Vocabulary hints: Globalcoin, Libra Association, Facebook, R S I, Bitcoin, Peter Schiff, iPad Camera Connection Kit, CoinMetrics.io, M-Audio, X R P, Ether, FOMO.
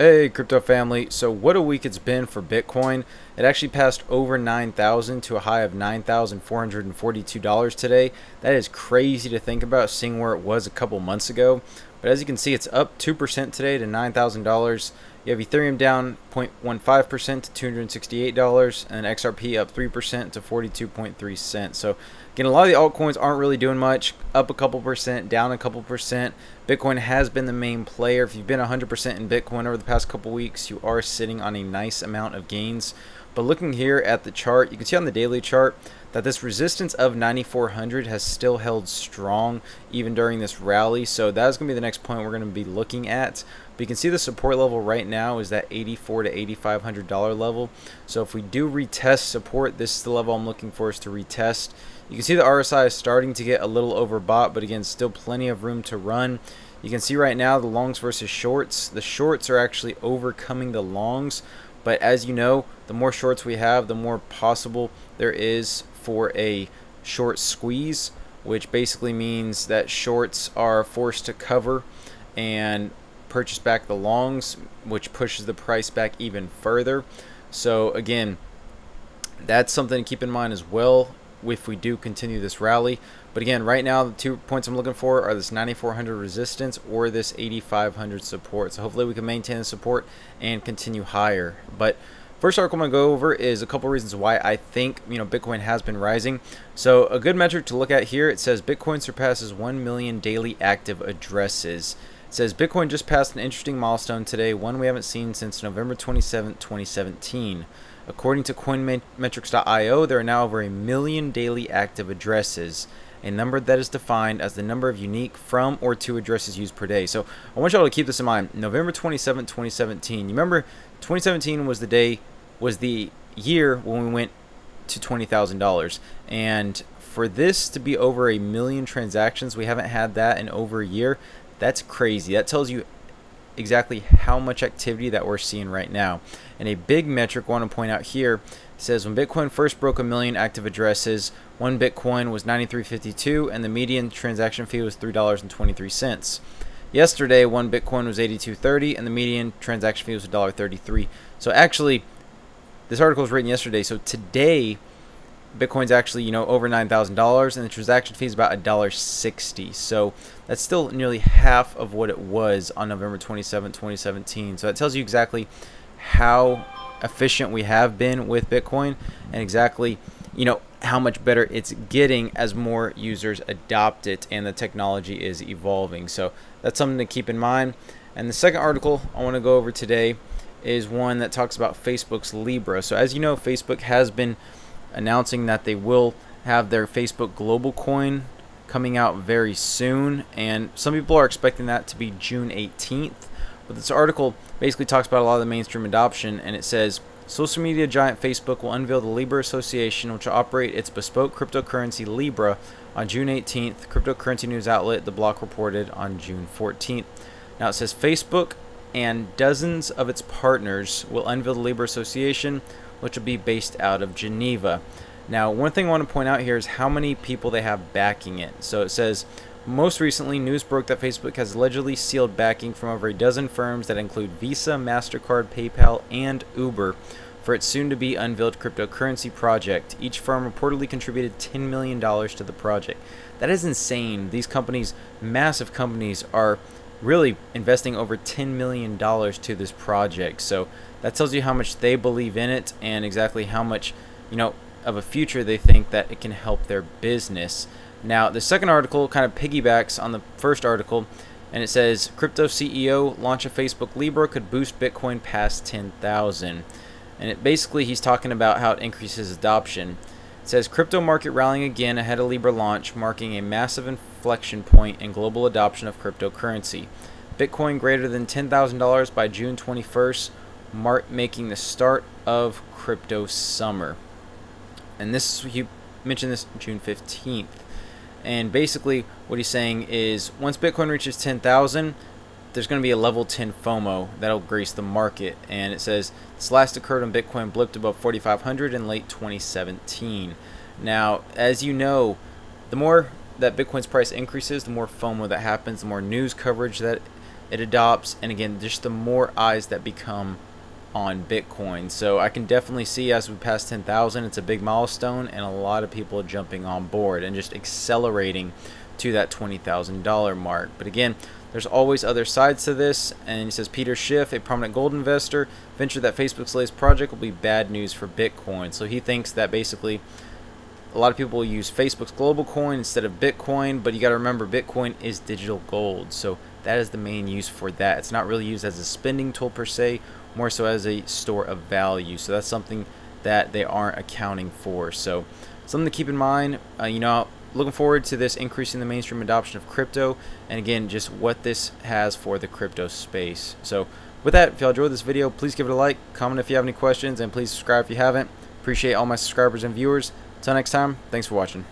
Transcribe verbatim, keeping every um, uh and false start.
Hey crypto family, so what a week it's been for Bitcoin. It actually passed over nine thousand to a high of nine thousand four hundred forty-two dollars today. That is crazy to think about, seeing where it was a couple months ago. But as you can see, it's up two percent today to nine thousand dollars. You have Ethereum down zero point one five percent to two hundred sixty-eight dollars, and X R P up three percent to forty-two point three cents. So again, a lot of the altcoins aren't really doing much, up a couple percent, down a couple percent. Bitcoin has been the main player. If you've been one hundred percent in Bitcoin over the past couple weeks, you are sitting on a nice amount of gains. But looking here at the chart, you can see on the daily chart that this resistance of ninety-four hundred has still held strong even during this rally. So that is going to be the next point we're going to be looking at. But you can see the support level right now is that eighty-four to eighty-five hundred dollar level. So if we do retest support, this is the level I'm looking for is to retest. You can see the R S I is starting to get a little overbought, but again, still plenty of room to run. You can see right now the longs versus shorts. The shorts are actually overcoming the longs. But as you know, the more shorts we have, the more possible there is for a short squeeze, which basically means that shorts are forced to cover and purchase back the longs, which pushes the price back even further. So again, that's something to keep in mind as well if we do continue this rally. But again, right now the two points I'm looking for are this ninety-four hundred resistance or this eighty-five hundred support. So hopefully we can maintain the support and continue higher. But first article I'm going to go over is a couple reasons why I think, you know, Bitcoin has been rising. So a good metric to look at here, it says Bitcoin surpasses one million daily active addresses. It says Bitcoin just passed an interesting milestone today, one we haven't seen since November twenty-seventh, twenty seventeen. According to Coin Metrics dot i o, there are now over a million daily active addresses, a number that is defined as the number of unique from or to addresses used per day. So I want y'all to keep this in mind. November twenty-seventh, twenty seventeen. You remember twenty seventeen was the day, was the year when we went to twenty thousand dollars. And for this to be over a million transactions, we haven't had that in over a year. That's crazy. That tells you exactly how much activity that we're seeing right now. And a big metric I want to point out here says when Bitcoin first broke a million active addresses, one Bitcoin was ninety-three fifty-two and the median transaction fee was three dollars and twenty-three cents. Yesterday, one Bitcoin was eighty-two thirty and the median transaction fee was one dollar and thirty-three cents. So actually, this article was written yesterday. So today, Bitcoin's actually, you know, over nine thousand dollars and the transaction fee is about one dollar and sixty cents. So that's still nearly half of what it was on November twenty-seventh, twenty seventeen. So that tells you exactly how efficient we have been with Bitcoin and exactly, you know, how much better it's getting as more users adopt it and the technology is evolving. So that's something to keep in mind. And the second article I want to go over today is one that talks about Facebook's Libra. So as you know, Facebook has been announcing that they will have their Facebook global coin coming out very soon, and some people are expecting that to be June eighteenth. But this article basically talks about a lot of the mainstream adoption, and it says social media giant Facebook will unveil the Libra Association, which will operate its bespoke cryptocurrency Libra on June eighteenth. Cryptocurrency news outlet The Block reported on June fourteenth. Now it says Facebook and dozens of its partners will unveil the Libra Association, which will be based out of Geneva. Now, one thing I want to point out here is how many people they have backing it. So it says, most recently, news broke that Facebook has allegedly sealed backing from over a dozen firms that include Visa, MasterCard, PayPal, and Uber for its soon-to-be unveiled cryptocurrency project. Each firm reportedly contributed ten million dollars to the project. That is insane. These companies, massive companies, are really investing over ten million dollars to this project. So that tells you how much they believe in it and exactly how much, you know, of a future they think that it can help their business. Now, the second article kind of piggybacks on the first article, and it says, Crypto C E O launch of Facebook Libra could boost Bitcoin past ten thousand. And it basically, he's talking about how it increases adoption. It says, crypto market rallying again ahead of Libra launch, marking a massive inflection point in global adoption of cryptocurrency. Bitcoin greater than ten thousand dollars by June twenty-first, mark making the start of crypto summer. And this, he mentioned this June fifteenth. And basically what he's saying is once Bitcoin reaches ten thousand, there's going to be a level ten FOMO that'll grace the market. And it says this last occurred when Bitcoin blipped above forty-five hundred in late twenty seventeen. Now, as you know, the more that Bitcoin's price increases, the more FOMO that happens, the more news coverage that it adopts, and again, just the more eyes that become on Bitcoin. So I can definitely see as we pass ten thousand, it's a big milestone, and a lot of people are jumping on board and just accelerating to that twenty thousand dollar mark. But again, there's always other sides to this. And he says, Peter Schiff, a prominent gold investor, ventured that Facebook's latest project will be bad news for Bitcoin. So he thinks that basically a lot of people will use Facebook's global coin instead of Bitcoin, but you got to remember Bitcoin is digital gold. So that is the main use for that. It's not really used as a spending tool per se, more so as a store of value. So that's something that they aren't accounting for. So something to keep in mind, uh, you know, looking forward to this increasing the mainstream adoption of crypto, and again, just what this has for the crypto space. So with that, if y'all enjoyed this video, please give it a like, comment if you have any questions, and please subscribe if you haven't. Appreciate all my subscribers and viewers. Until next time, thanks for watching.